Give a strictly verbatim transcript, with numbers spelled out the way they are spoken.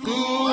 Good.